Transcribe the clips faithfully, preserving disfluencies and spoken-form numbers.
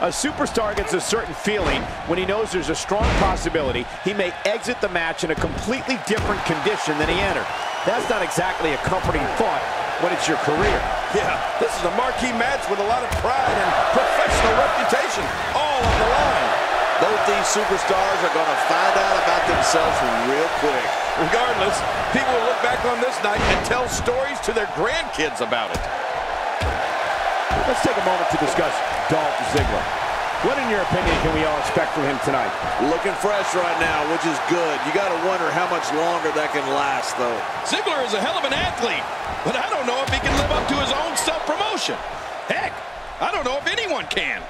A superstar gets a certain feeling when he knows there's a strong possibility he may exit the match in a completely different condition than he entered. That's not exactly a comforting thought when it's your career. Yeah, this is a marquee match with a lot of pride and professional reputation all on the line. Both these superstars are going to find out about themselves real quick. Regardless, people will look back on this night and tell stories to their grandkids about it. Let's take a moment to discuss Dolph Ziggler. What, in your opinion, can we all expect from him tonight? Looking fresh right now, which is good. You got to wonder how much longer that can last, though. Ziggler is a hell of an athlete, but I don't know if he can live up to his own self-promotion. Heck, I don't know if anyone can.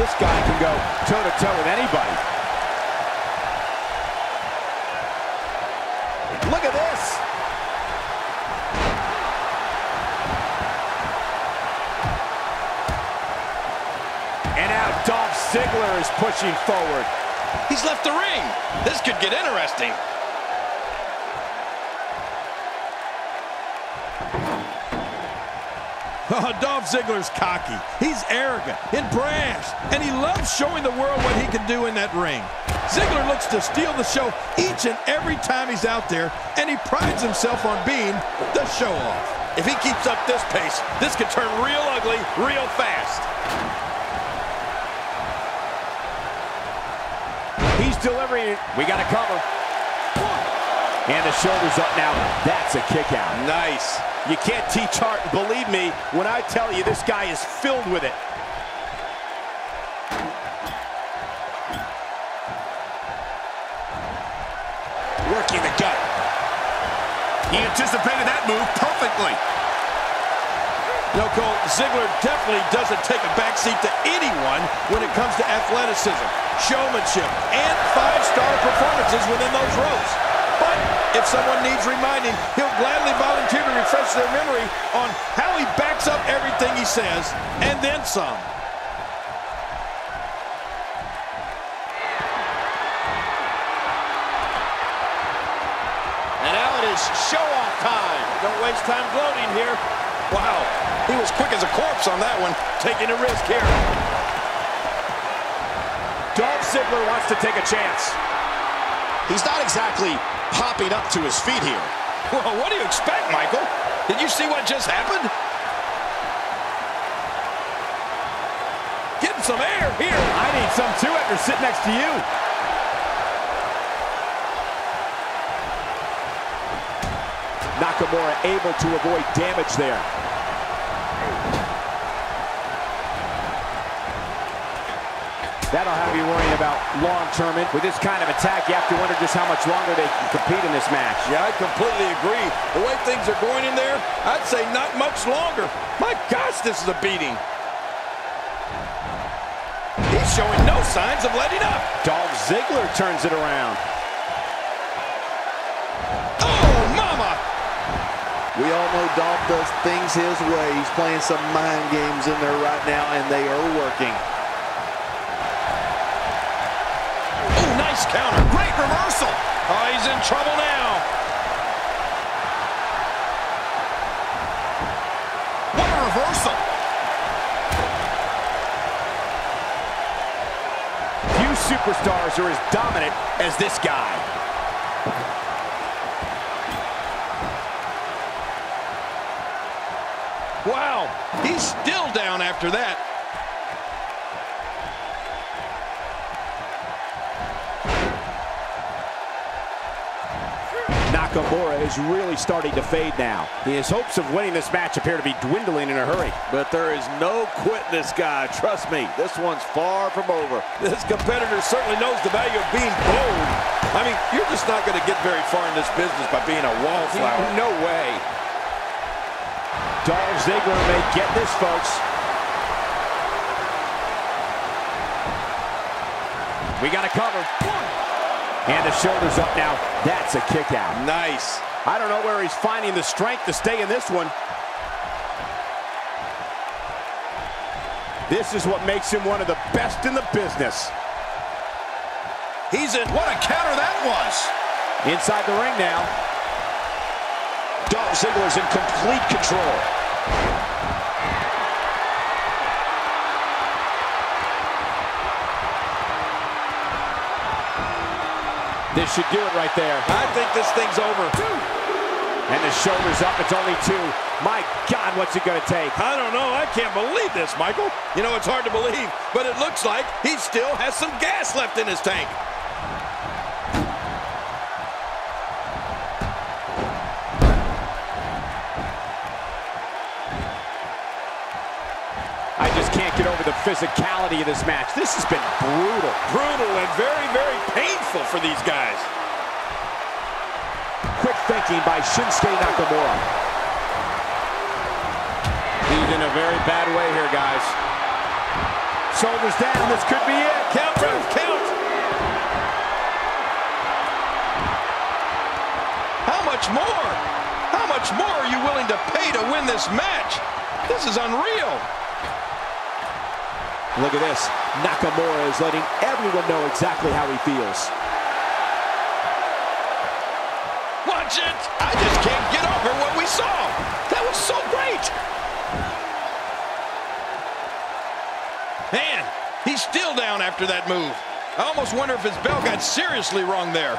This guy can go toe-to-toe with anybody. Look at this! And now Dolph Ziggler is pushing forward. He's left the ring. This could get interesting. Oh, Dolph Ziggler's cocky. He's arrogant and brash, and he loves showing the world what he can do in that ring. Ziggler looks to steal the show each and every time he's out there, and he prides himself on being the show-off. If he keeps up this pace, this could turn real ugly real fast. He's delivering it. We got a cover. And the shoulder's up now. That's a kick out. Nice. You can't teach heart, and believe me when I tell you this guy is filled with it. Working the gut. He anticipated that move perfectly. No, Cole, Ziggler definitely doesn't take a backseat to anyone when it comes to athleticism, showmanship, and five-star performances within those ropes. If someone needs reminding, he'll gladly volunteer to refresh their memory on how he backs up everything he says, and then some. And now it is show-off time. Don't waste time gloating here. Wow, he was quick as a corpse on that one, taking a risk here. Dolph Ziggler wants to take a chance. He's not exactly popping up to his feet here. Well, what do you expect, Michael? Did you see what just happened? Getting some air here. I need some too after sitting next to you. Nakamura able to avoid damage there. That'll have you worrying about long-term. With this kind of attack, you have to wonder just how much longer they can compete in this match. Yeah, I completely agree. The way things are going in there, I'd say not much longer. My gosh, this is a beating. He's showing no signs of letting up. Dolph Ziggler turns it around. Oh, mama! We all know Dolph does things his way. He's playing some mind games in there right now, and they are working. Counter. Great reversal. Oh, he's in trouble now. What a reversal. Few superstars are as dominant as this guy. Wow, he's still down after that. Nakamura is really starting to fade now. His hopes of winning this match appear to be dwindling in a hurry. But there is no quitting this guy, trust me. This one's far from over. This competitor certainly knows the value of being bold. I mean, you're just not going to get very far in this business by being a wallflower. No way. Dolph Ziggler may get this, folks. We got to cover. And the shoulder's up now. That's a kick out. Nice. I don't know where he's finding the strength to stay in this one. This is what makes him one of the best in the business. He's in. What a counter that was. Inside the ring now. Dolph Ziggler's in complete control. This should do it right there. I think this thing's over. And the shoulder's up. It's only two. My God, what's it going to take? I don't know. I can't believe this, Michael. You know, it's hard to believe, but it looks like he still has some gas left in his tank. I just can't get over the physicality of this match. This has been brutal. Brutal and very, very painful for these guys. Quick thinking by Shinsuke Nakamura. He's in a very bad way here, guys. Shoulders down, this could be it. Count, Bruce, count. How much more? How much more are you willing to pay to win this match? This is unreal. Look at this. Nakamura is letting everyone know exactly how he feels. Watch it! I just can't get over what we saw. That was so great. Man, he's still down after that move. I almost wonder if his bell got seriously wrong there.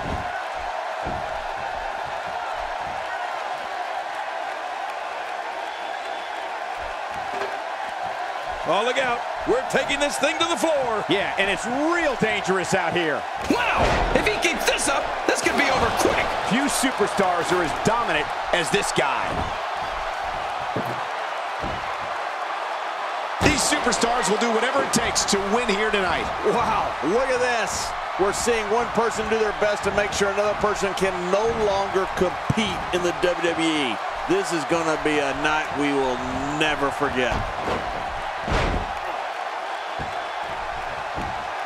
Oh, look out. We're taking this thing to the floor. Yeah, and it's real dangerous out here. Wow! If he keeps this up, this could be over quick. Few superstars are as dominant as this guy. These superstars will do whatever it takes to win here tonight. Wow, look at this. We're seeing one person do their best to make sure another person can no longer compete in the W W E. This is going to be a night we will never forget.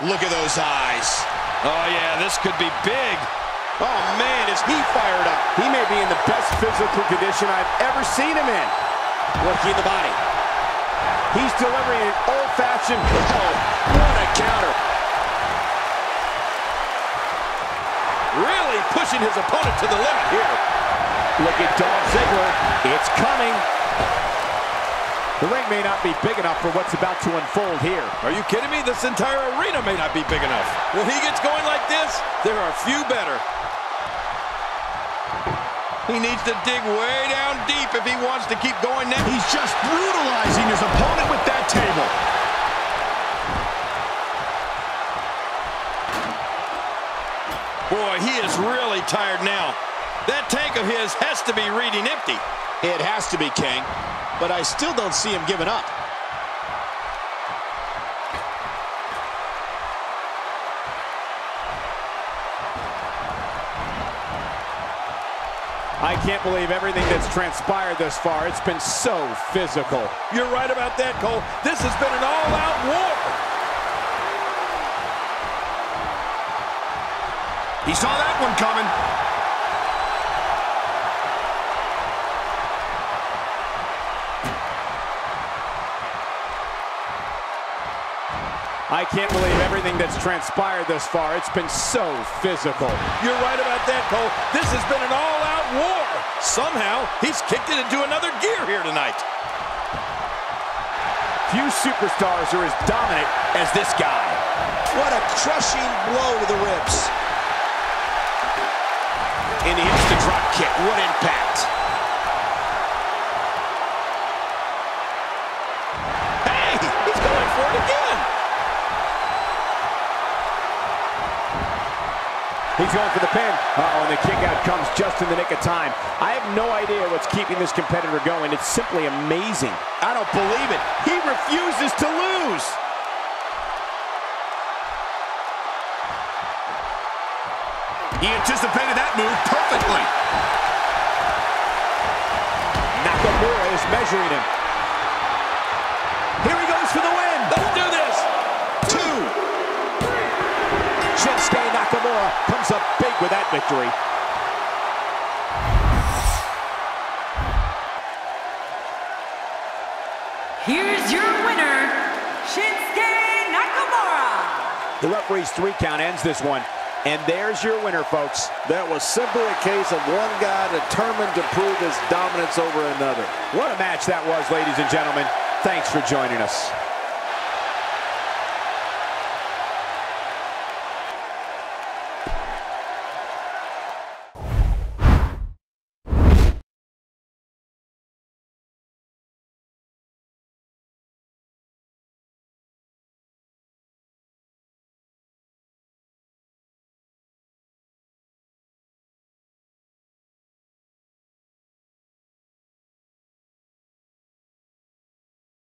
Look at those eyes. Oh, yeah, this could be big. Oh, man, is he fired up. He may be in the best physical condition I've ever seen him in. Working the body. He's delivering an old-fashioned, oh, what a counter. Really pushing his opponent to the limit here. Look at Dolph Ziggler. It's coming. The ring may not be big enough for what's about to unfold here. Are you kidding me? This entire arena may not be big enough. When he gets going like this, there are few better. He needs to dig way down deep if he wants to keep going now. He's just brutalizing his opponent with that table. Boy, he is really tired now. That tank of his has to be reading empty. It has to be, King. But I still don't see him giving up. I can't believe everything that's transpired thus far. It's been so physical. You're right about that, Cole. This has been an all-out war. He saw that one coming. I can't believe everything that's transpired thus far. It's been so physical. You're right about that, Cole. This has been an all-out war. Somehow, he's kicked it into another gear here tonight. Few superstars are as dominant as this guy. What a crushing blow to the ribs. And he hits the drop kick. What impact. Hey, he's going for it again. He's going for the pin. Uh-oh, and the kick out comes just in the nick of time. I have no idea what's keeping this competitor going. It's simply amazing. I don't believe it. He refuses to lose. He anticipated that move perfectly. Nakamura is measuring him. Here he goes for the win. Let's do this. Two. Shinsuke Nakamura comes up big with that victory. Here's your winner, Shinsuke Nakamura. The referee's three count ends this one. And there's your winner, folks. That was simply a case of one guy determined to prove his dominance over another. What a match that was, ladies and gentlemen. Thanks for joining us.